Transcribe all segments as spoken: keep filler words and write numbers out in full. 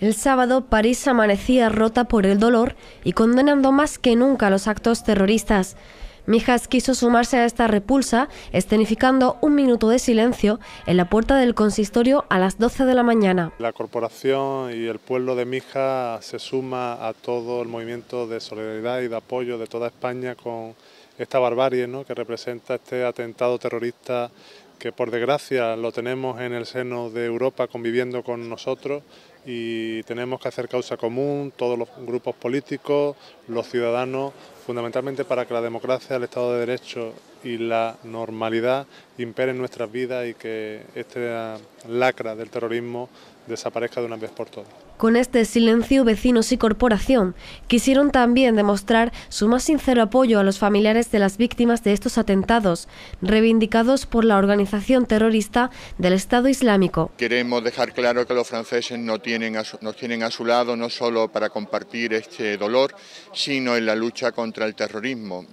El sábado, París amanecía rota por el dolor y condenando más que nunca los actos terroristas. Mijas quiso sumarse a esta repulsa, escenificando un minuto de silencio en la puerta del consistorio a las doce de la mañana. La corporación y el pueblo de Mijas se suma a todo el movimiento de solidaridad y de apoyo de toda España con esta barbarie, ¿no?, que representa este atentado terrorista, que por desgracia lo tenemos en el seno de Europa conviviendo con nosotros, y tenemos que hacer causa común, todos los grupos políticos, los ciudadanos, fundamentalmente para que la democracia, el Estado de Derecho y la normalidad imperen nuestras vidas y que esta lacra del terrorismo desaparezca de una vez por todas. Con este silencio, vecinos y corporación quisieron también demostrar su más sincero apoyo a los familiares de las víctimas de estos atentados, reivindicados por la organización terrorista del Estado Islámico. Queremos dejar claro que los franceses no tienen a su, nos tienen a su lado, no solo para compartir este dolor, sino en la lucha contra el terrorismo.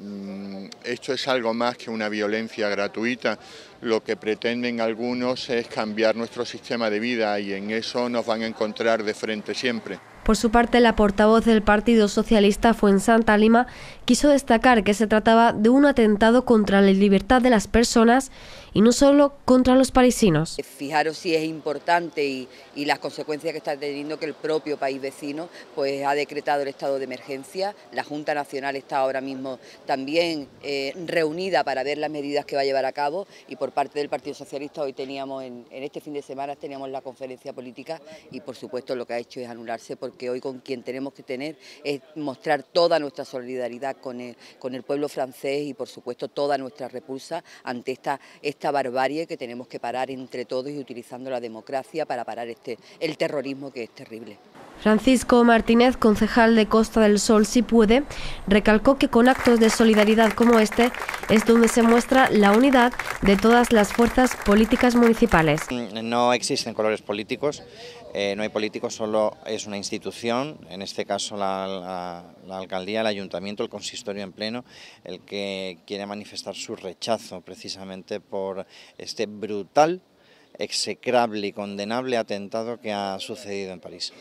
Esto es algo más que una violencia gratuita. Lo que pretenden algunos es cambiar nuestro sistema de vida, y en eso nos van a encontrar de frente siempre. Por su parte, la portavoz del Partido Socialista, Fuensanta Lima, quiso destacar que se trataba de un atentado contra la libertad de las personas y no solo contra los parisinos. Fijaros si es importante y, y las consecuencias que está teniendo que el propio país vecino pues ha decretado el estado de emergencia. La Junta Nacional está ahora mismo también eh, reunida para ver las medidas que va a llevar a cabo, y por parte del Partido Socialista hoy teníamos, en, en este fin de semana, teníamos la conferencia política, y por supuesto lo que ha hecho es anularse, por que hoy con quien tenemos que tener es mostrar toda nuestra solidaridad con el, con el pueblo francés, y por supuesto toda nuestra repulsa ante esta, esta barbarie que tenemos que parar entre todos, y utilizando la democracia para parar este, el terrorismo, que es terrible. Francisco Martínez, concejal de Costa del Sol Si Puede, recalcó que con actos de solidaridad como este es donde se muestra la unidad de todas las fuerzas políticas municipales. No existen colores políticos, eh, no hay políticos, solo es una institución, en este caso la, la, la alcaldía, el ayuntamiento, el consistorio en pleno, el que quiere manifestar su rechazo precisamente por este brutal, execrable y condenable atentado que ha sucedido en París.